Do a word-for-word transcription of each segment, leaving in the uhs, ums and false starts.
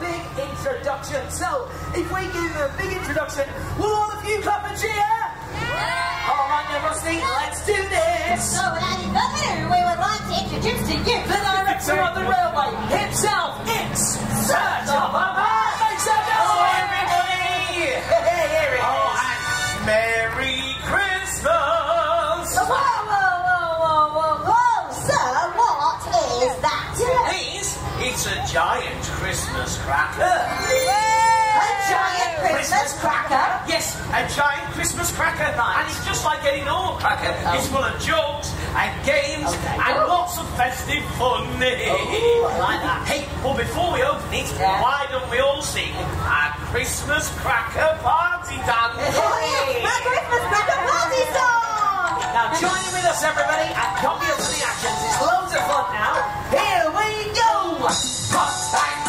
big introduction. So, if we give them a big introduction, will all of you clap and cheer? Yeah! All right, now, Rusty, let's do this! So, Daddy Governor, we would like to introduce to you the director of the railway himself, it's Sir Topham Hatt! Hello, everybody! Hey, here it is! Oh, and Merry Christmas! Whoa, whoa, whoa, whoa, whoa, whoa! Sir, what is that? Please, it's a giant Christmas cracker. Yay! A giant Christmas cracker? Yes, a giant Christmas cracker. Nice. And it's just like any normal cracker. Oh. It's full of jokes and games okay. and oh. lots of festive fun. Oh, I like that. Hey, well, before we open it, yeah. why don't we all sing our Christmas cracker party dance? Oh, yes, my Christmas cracker party song! Now join in with us, everybody, and copy us for the actions. It's loads of fun now. Here we go! Pop and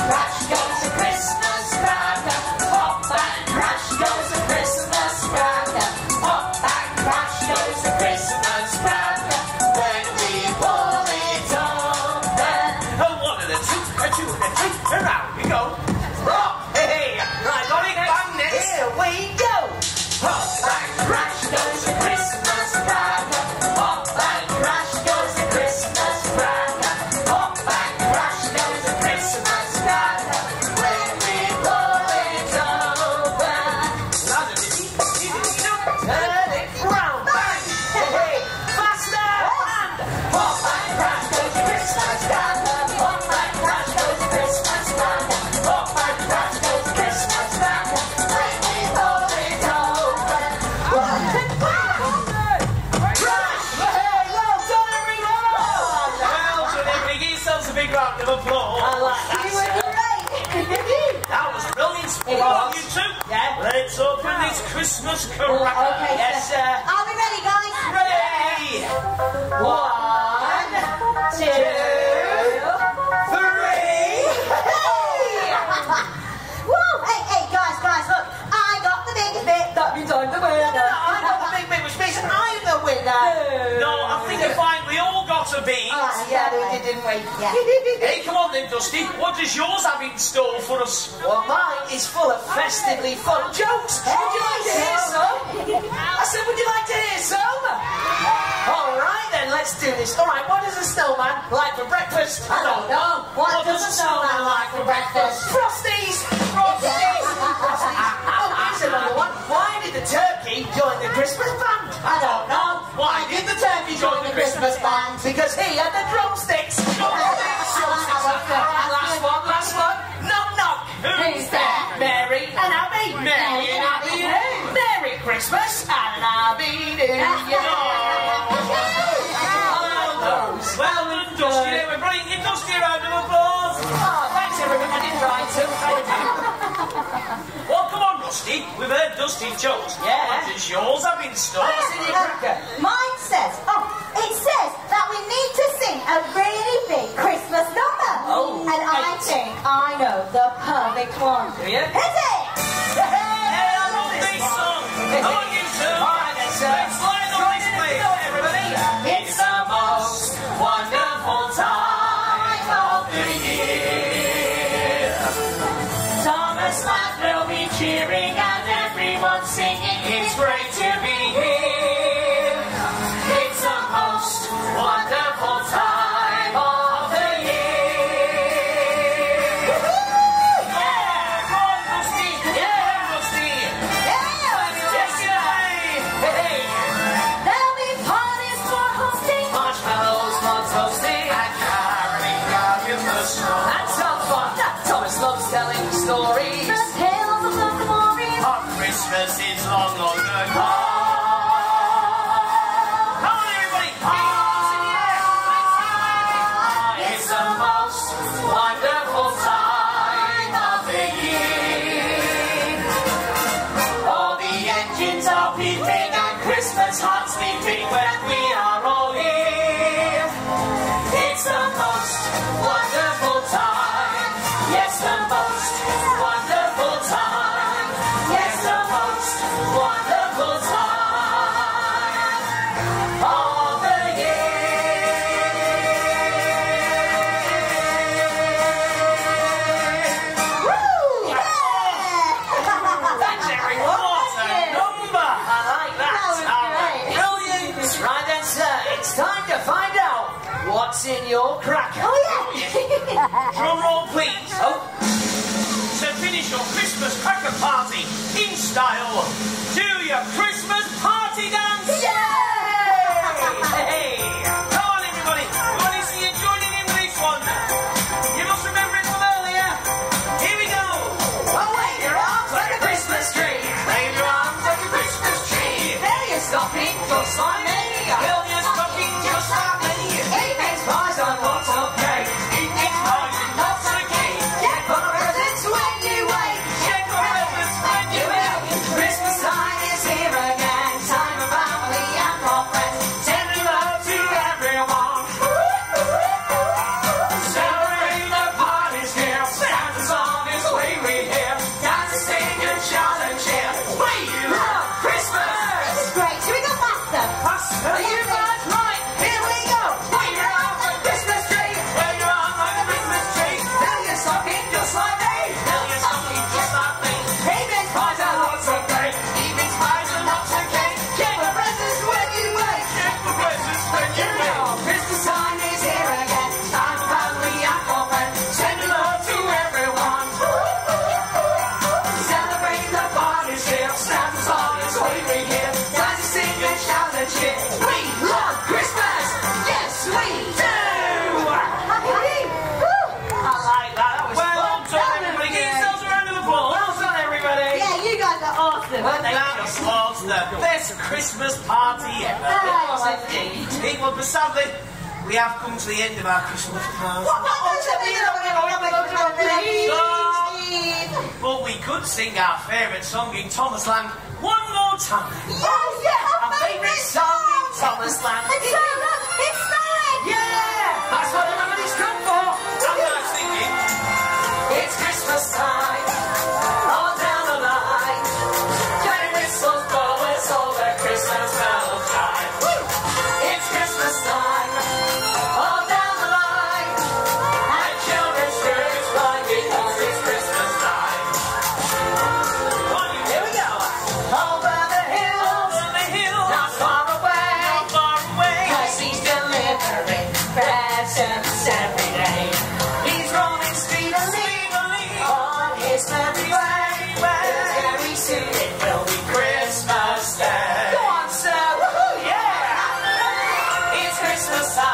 crash goes a Christmas cracker. Pop and crash goes a Christmas cracker. Pop and crash goes a Christmas cracker. When we pull it all down. Oh, one and a two, a two and a three, and round we go. Pop! Hey! Right, got it, bang next. Here we go! Pop and crash goes a Christmas cracker. Pop and crash goes a Christmas cracker. Pop and crash goes a Christmas cracker. When we pull it over. Louder, did you? Did you know? Turn it round, bang! Hey, hey! Faster! And pop and crash goes a Christmas cracker. Pop and crash goes a Christmas cracker. Pop and crash goes a Christmas cracker. When we pull it over. Crash! Hey, well done, everyone! Well done, everybody. Give yourselves a big round of applause. I like that. You were great. That was brilliant. Well done, you two. Yeah. Let's open this Christmas cracker. Okay, yes, sir. Are we ready, guys? Ready! One, two, three. Woo! Hey, hey, guys, guys, look! I got the big bit. That means I'm the winner. No, I got the big bit, which means I'm the winner. No, I think you're fine. We all got a beat. Oh, yeah, we did, didn't we? Yeah. Hey, come on then, Dusty. What does yours have in store for us? Well, mine is full of festively fun jokes. Hey, would you like to hear some? I said, would you like to hear some? All right, then, let's do this. All right, what does a snowman like for breakfast? I don't know. What, what does a snowman, snowman like for breakfast? Frosties! Frosties! Frosties! Oh, here's another one. Why did the turkey join the Christmas band? I don't know. Why did the turkey join the Christmas band? Because he had the drumsticks. Drumsticks! Drumsticks! And last one, last one. Knock, knock. Who's there? Mary and Abby. Mary and Abby. Merry Christmas and Abby New Year. Well done, Dusty. We're bringing you Dusty a round of applause. Oh, thanks everyone. I didn't write to. Well, come on, Dusty. We've heard Dusty's jokes. Yeah. What does yours have in store? Mine says, oh, it says that we need to sing a really big Christmas number. Oh. And eight. I think I know the perfect one. Do you? Hit it! Hey, I love this song. Come on, you two. All right, then, sir. Let's slide on this place, everybody. It's the most wonderful time of the year. Thomas Land will be cheering and everyone singing. It's great to be here. It's the most wonderful time of the year. Yeah, go on, Rusty. Yeah, Rusty. Yeah, let's take it away. Hey, there'll be parties for hosting, marshmallows for toasting, and carrying out in the snow. That sounds fun. Thomas loves telling stories. The tales of the glories. Our Christmas is long, long ago. what's in your cracker. Oh, yeah! Drum roll, please. Oh. To finish your Christmas cracker party in style, do your Christmas party dance. Yeah! Hey! Come on, everybody. We want to see you joining in with this one. You must remember it from earlier. Here we go. Oh, wave your arms like a Christmas tree. Wave your arms like a Christmas tree. There you're stopping, just like me. Well, you're stopping, just like me. Eight eggs pies and lots of cake. Eight eggs pies and lots of cake. Check for presents when you wait. Check for presents when you wait. Christmas time is here again. Time for family and for friends. Sending love to everyone. Celebrate the party's here. Sound the song is the way we hear. Dance and sing and shout and cheer. We love Christmas. This is great. Should we go faster? Faster. Are you guys right? Here we go. Just like me, tell you something just like me. Evenings, pies and lots of cake. Evenings, pies and lots of cake. Check for presents when you wait. Check for presents when you wait. Christmas time is here again. Time for family and for friends. Send love to everyone. Celebrate the party's here. Snap and song is the way we hear. Dance and sing and shout and cheer. We love Christmas. Yes, we do. Well, that was the best Christmas party ever. Oh, it was but sadly, we have come to the end of our Christmas party. What, what oh, so, but we could sing our favourite song in Thomas Land one more time. Yes, oh, yeah, our favourite song in Thomas Land. It's so lovely, it's mine. Yeah, that's what everybody's come for. I'm going to sing it. It's Christmas time. All down the line. All the Christmas bells chime. It's Christmas time, all down the line, and children's spirits fly because it's Christmas time. Here we go. Over the hills, over the hills, not far away, not far away. 'Cause he's delivering presents every day. He's rolling speedily on his merry way. Very soon it will be Christmas. Go on, sir. Woohoo! Yeah! It's Christmas time.